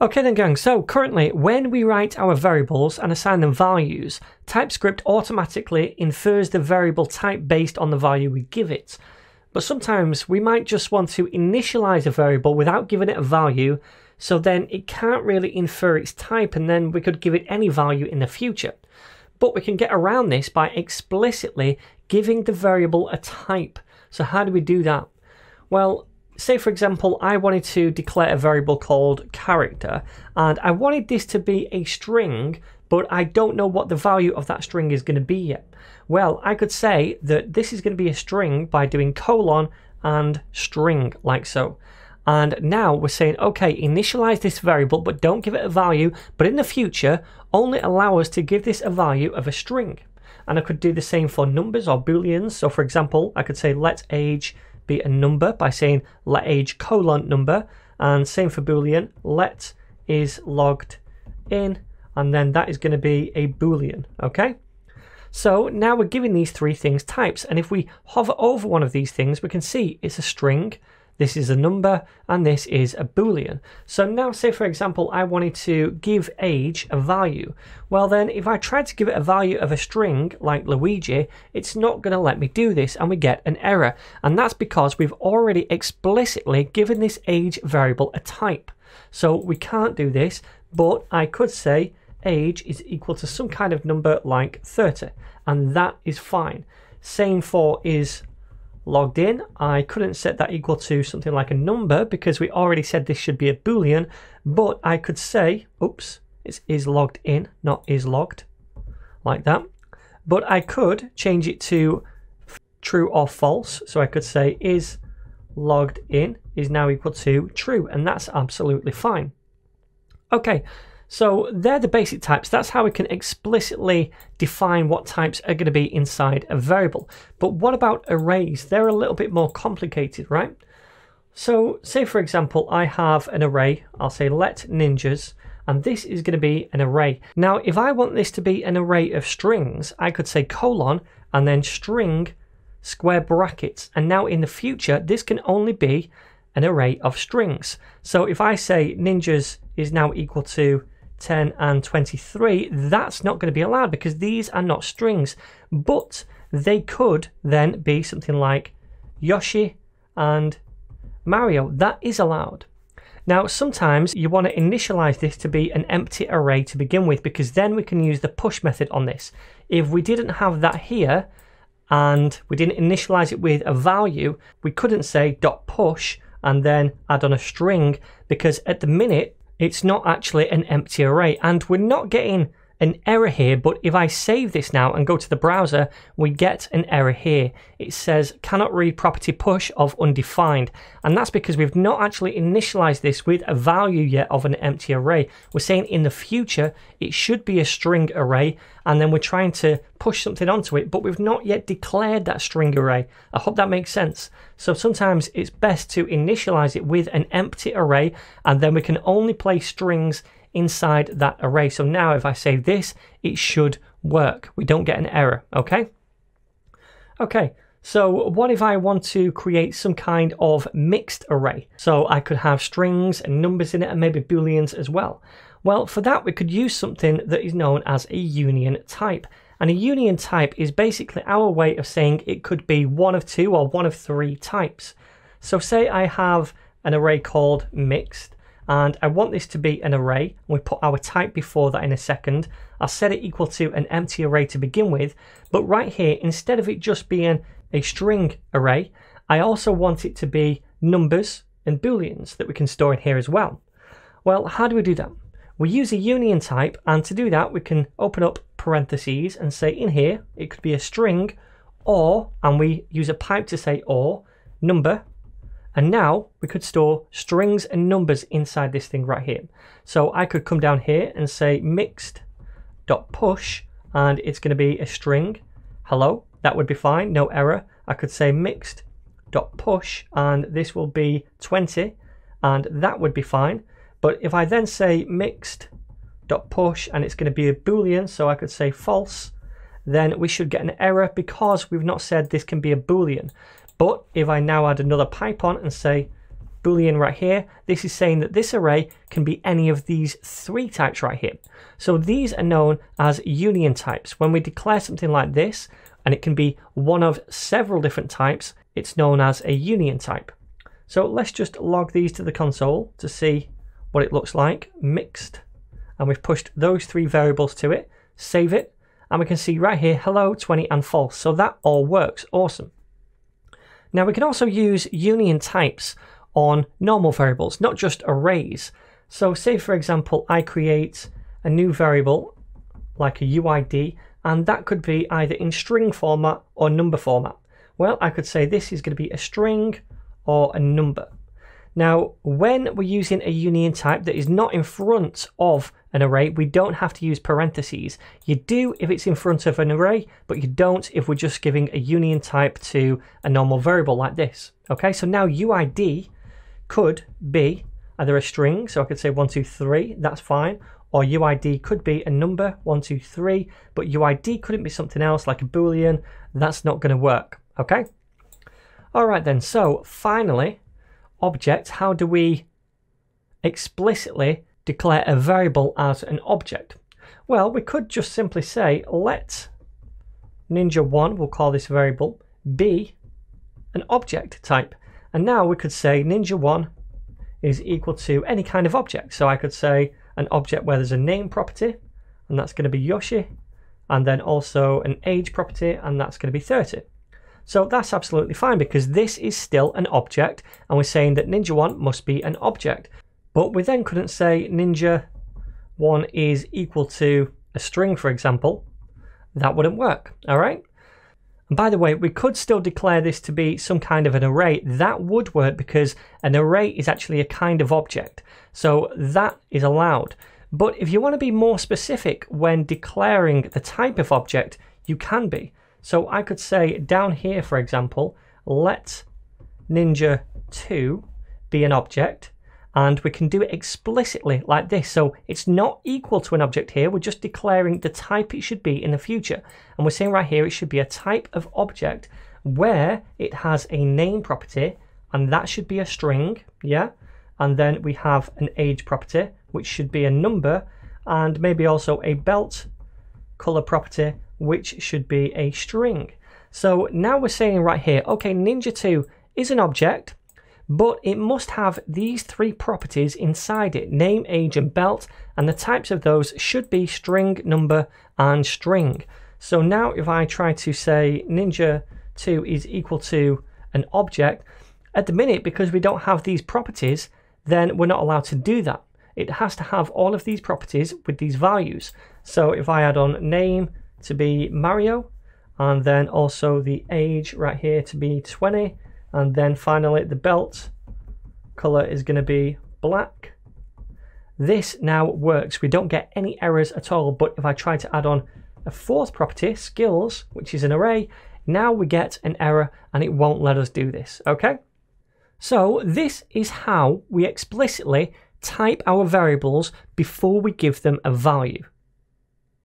Okay then gang, so currently when we write our variables and assign them values, TypeScript automatically infers the variable type based on the value we give it. But sometimes we might just want to initialize a variable without giving it a value, so then it can't really infer its type and then we could give it any value in the future. But we can get around this by explicitly giving the variable a type. So how do we do that? Well, say for example, I wanted to declare a variable called character and I wanted this to be a string, but I don't know what the value of that string is going to be yet. Well, I could say that this is going to be a string by doing colon and string like so. And now we're saying, okay, initialize this variable, but don't give it a value. But in the future, only allow us to give this a value of a string. And I could do the same for numbers or booleans. So for example, I could say let age be a number by saying let age colon number, and same for boolean, let is logged in, and then that is going to be a boolean. Okay, so now we're giving these three things types, and if we hover over one of these things we can see it's a string, this is a number, and this is a boolean. So now say for example I wanted to give age a value. Well then if I tried to give it a value of a string like Luigi, it's not going to let me do this and we get an error. And that's because we've already explicitly given this age variable a type. So we can't do this, but I could say age is equal to some kind of number like 30, and that is fine. Same for is logged in, I couldn't set that equal to something like a number because we already said this should be a boolean, but I could say, oops, it's is logged in, not is logged, like that. But I could change it to true or false, so I could say is logged in is now equal to true, and that's absolutely fine. Okay, so they're the basic types. That's how we can explicitly define what types are going to be inside a variable. But what about arrays? They're a little bit more complicated, right? So say for example, I have an array. I'll say let ninjas, and this is going to be an array. Now, if I want this to be an array of strings, I could say colon and then string square brackets. And now in the future, this can only be an array of strings. So if I say ninjas is now equal to 10 and 23, that's not going to be allowed because these are not strings, but they could then be something like Yoshi and Mario. That is allowed. Now, sometimes you want to initialize this to be an empty array to begin with, because then we can use the push method on this. If we didn't have that here and we didn't initialize it with a value, we couldn't say dot push and then add on a string, because at the minute it's not actually an empty array and we're not getting an error here. But if I save this now and go to the browser, we get an error here. It says cannot read property push of undefined, and that's because we've not actually initialized this with a value yet of an empty array. We're saying in the future it should be a string array, and then we're trying to push something onto it, but we've not yet declared that string array. I hope that makes sense. So sometimes it's best to initialize it with an empty array, and then we can only place strings inside that array. So now if I save this, it should work. We don't get an error. Okay, so what if I want to create some kind of mixed array? So I could have strings and numbers in it, and maybe booleans as well. Well, for that we could use something that is known as a union type. And a union type is basically our way of saying it could be one of two or one of three types. So say I have an array called mixed, and I want this to be an array. We put our type before that in a second. I'll set it equal to an empty array to begin with, but right here, instead of it just being a string array, I also want it to be numbers and booleans that we can store in here as well. Well, how do we do that? We use a union type, and to do that, we can open up parentheses and say in here, it could be a string or, and we use a pipe to say or, number. And now we could store strings and numbers inside this thing right here. So I could come down here and say mixed.push, and it's going to be a string. Hello, that would be fine, no error. I could say mixed.push, and this will be 20, and that would be fine. But if I then say mixed.push, and it's going to be a boolean, so I could say false, then we should get an error because we've not said this can be a boolean. But if I now add another pipe on and say Boolean right here, this is saying that this array can be any of these three types right here. So these are known as union types. When we declare something like this, and it can be one of several different types, it's known as a union type. So let's just log these to the console to see what it looks like, mixed. And we've pushed those three variables to it, save it, and we can see right here, hello, 20 and false. So that all works, awesome. Now we can also use union types on normal variables, not just arrays. So say for example, I create a new variable like a UID, and that could be either in string format or number format. Well, I could say this is going to be a string or a number. Now, when we're using a union type that is not in front of an array, we don't have to use parentheses. You do if it's in front of an array, but you don't if we're just giving a union type to a normal variable like this. Okay, so now UID could be either a string, so I could say 1, 2, 3, that's fine, or UID could be a number, 1, 2, 3, but UID couldn't be something else like a Boolean, that's not going to work. Okay, all right then, so finally, object, how do we explicitly declare a variable as an object? Well, we could just simply say let ninja1, we'll call this variable, be an object type. And now we could say ninja1 is equal to any kind of object. So I could say an object where there's a name property, and that's going to be Yoshi, and then also an age property, and that's going to be 30. So that's absolutely fine because this is still an object and we're saying that ninja1 must be an object. But we then couldn't say ninja1 is equal to a string, for example. That wouldn't work, all right? And by the way, we could still declare this to be some kind of an array. That would work because an array is actually a kind of object. So that is allowed. But if you want to be more specific when declaring the type of object, you can be. So I could say down here, for example, let ninja2 be an object, and we can do it explicitly like this. So it's not equal to an object here, we're just declaring the type it should be in the future. And we're saying right here it should be a type of object where it has a name property, and that should be a string, yeah? And then we have an age property, which should be a number, and maybe also a belt color property, which should be a string. So now we're saying right here, okay, ninja2 is an object, but it must have these three properties inside it, name, age, and belt, and the types of those should be string, number, and string. So now if I try to say ninja2 is equal to an object, at the minute, because we don't have these properties, then we're not allowed to do that. It has to have all of these properties with these values. So if I add on name to be Mario, and then also the age right here to be 20, and then finally the belt color is going to be black. This now works, we don't get any errors at all. But if I try to add on a fourth property, skills, which is an array, now we get an error and it won't let us do this. Okay, so this is how we explicitly type our variables before we give them a value.